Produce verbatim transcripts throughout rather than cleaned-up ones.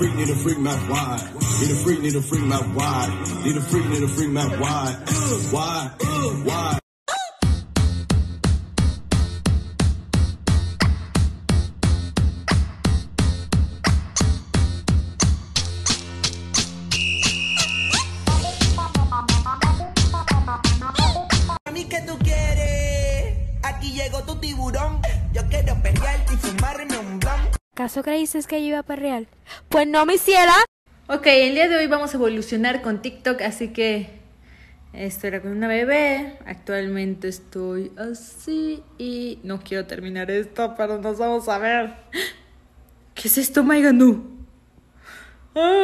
freak, need a freak mouth wide. Need a freak, need a freak mouth wide. Need a freak, need a freak mouth wide. Wide, wide. ¿Acaso creíste que yo iba a perrear? Pues no me hiciera. Ok, el día de hoy vamos a evolucionar con TikTok, así que esto era con una bebé. Actualmente estoy así y no quiero terminar esto, pero nos vamos a ver. ¿Qué es esto, Maiganu? Ah.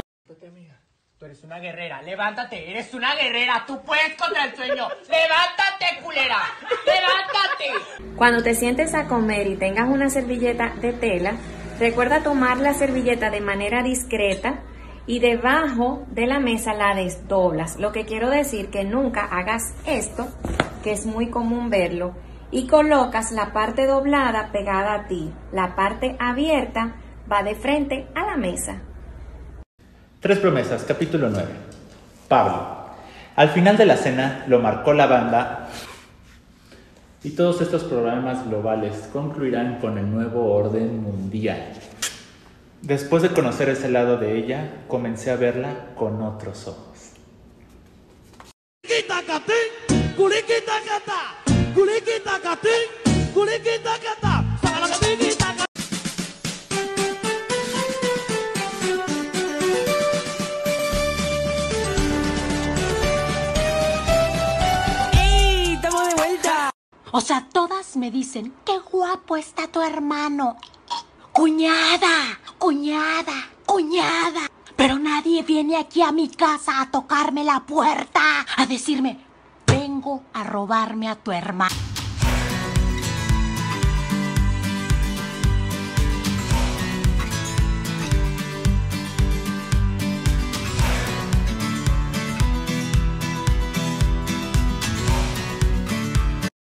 Tú eres una guerrera, levántate, eres una guerrera, tú puedes contra el sueño, levántate culera, levántate. Cuando te sientes a comer y tengas una servilleta de tela, recuerda tomar la servilleta de manera discreta y debajo de la mesa la desdoblas. Lo que quiero decir que nunca hagas esto, que es muy común verlo, y colocas la parte doblada pegada a ti. La parte abierta va de frente a la mesa. Tres promesas, capítulo nueve. Pablo. Al final de la cena lo marcó la banda y todos estos problemas globales concluirán con el nuevo orden mundial. Después de conocer ese lado de ella, comencé a verla con otros ojos. O sea, todas me dicen, qué guapo está tu hermano, cuñada, cuñada, cuñada. Pero nadie viene aquí a mi casa a tocarme la puerta, a decirme, vengo a robarme a tu hermano.